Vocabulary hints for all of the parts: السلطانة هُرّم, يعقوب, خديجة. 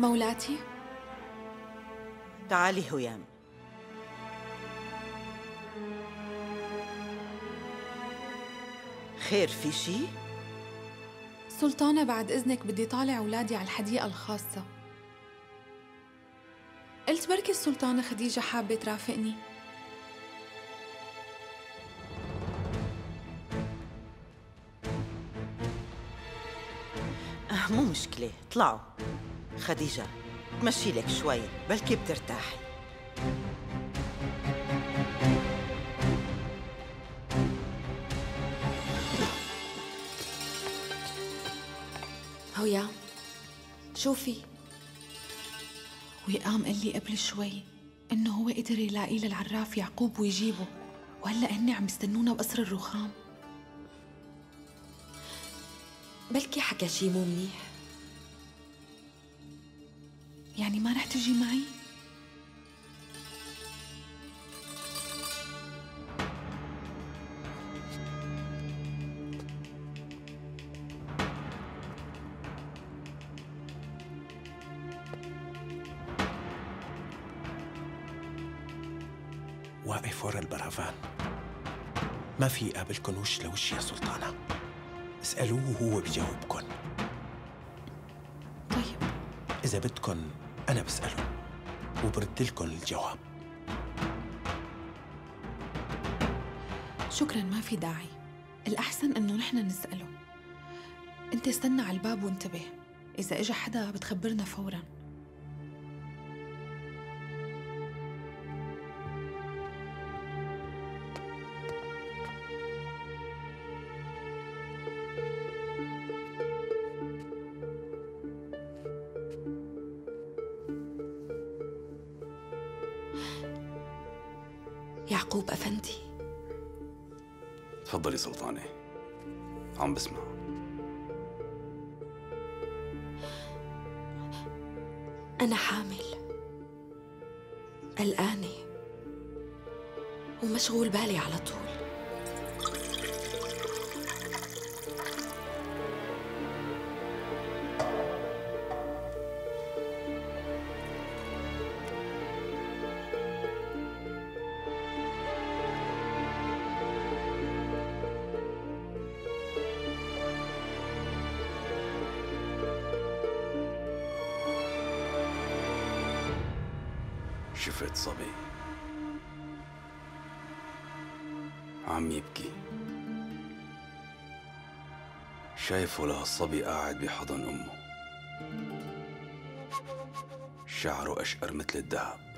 مولاتي، تعالي هيام. خير، في شيء؟ سلطانة، بعد إذنك بدي طالع أولادي على الحديقة الخاصة. قلت بركي السلطانة خديجة حابة ترافقني. مو مشكلة، طلعوا. خديجة تمشي لك شوي بلكي بترتاحي. هويا، شوفي. وقام قال لي قبل شوي انه هو قدر يلاقي للعراف يعقوب ويجيبه، وهلا هن عم يستنونا بقصر الرخام. بلكي حكى شي مو منيح. يعني ما رح تجي معي؟ واقف ورا البرافان. ما في يقابلكن وش لوش يا سلطانة. اسألوه وهو بجاوبكن. طيب، إذا بدكن أنا بسأله وبردلكن الجواب. شكراً، ما في داعي. الأحسن إنه نحن نسأله. أنت استنى على الباب وانتبه، إذا إجا حدا بتخبرنا فوراً. يعقوب أفندي. تفضلي سلطانة، عم بسمع. أنا حامل، قلقانة ومشغول بالي على طول. شفت صبي عم يبكي، شايفه لهالصبي قاعد بحضن أمه، شعره أشقر مثل الذهب.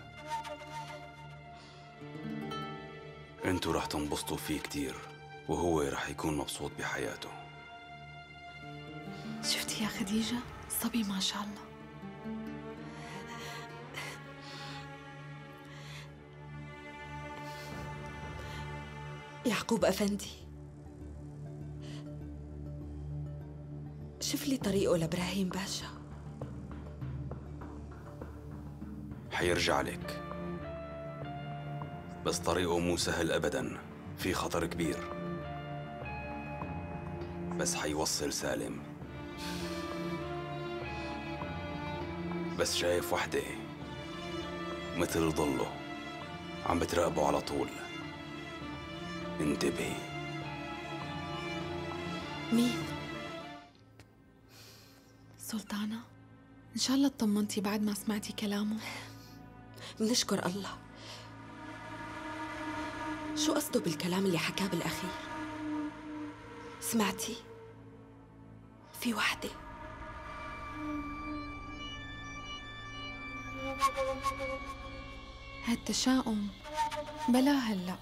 انتوا رح تنبسطوا فيه كتير، وهو رح يكون مبسوط بحياته. شفتي يا خديجة؟ الصبي ما شاء الله. يعقوب أفندي، شف لي طريقه لإبراهيم باشا. حيرجع لك، بس طريقه مو سهل أبداً، في خطر كبير، بس حيوصل سالم. بس شايف وحدة مثل ضله عم بتراقبه على طول. انتبهي. مين؟ سلطانة، إن شاء الله اطمنتي بعد ما سمعتي كلامه. بنشكر الله. شو قصده بالكلام اللي حكاه بالأخير؟ سمعتي؟ في وحدة. هالتشاؤم بلا هلأ،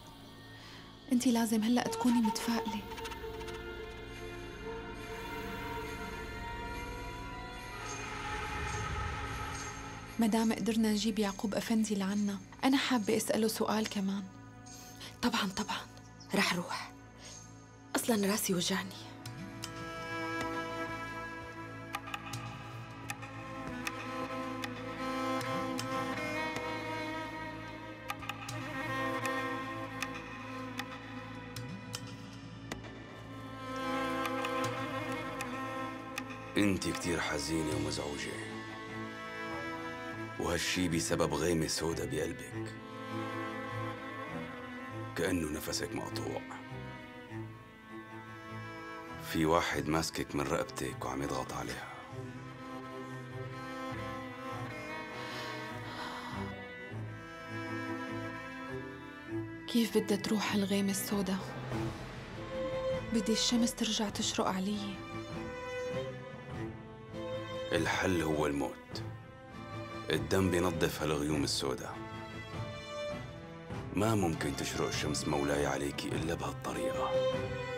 انتي لازم هلأ تكوني متفائلة. مدام قدرنا نجيب يعقوب أفندي لعنا، أنا حابة أسأله سؤال كمان. طبعاً طبعاً، رح روح، أصلاً راسي وجعني. انت كتير حزينة ومزعوجة، وهالشي بسبب غيمة سودا بقلبك، كأنه نفسك مقطوع. في واحد ماسكك من رقبتك وعم يضغط عليها. كيف بدها تروح هالغيمة السودا؟ بدي الشمس ترجع تشرق علي. الحل هو الموت. الدم بينظف هالغيوم السودا. ما ممكن تشرق الشمس مولاي عليكي إلا بهالطريقة.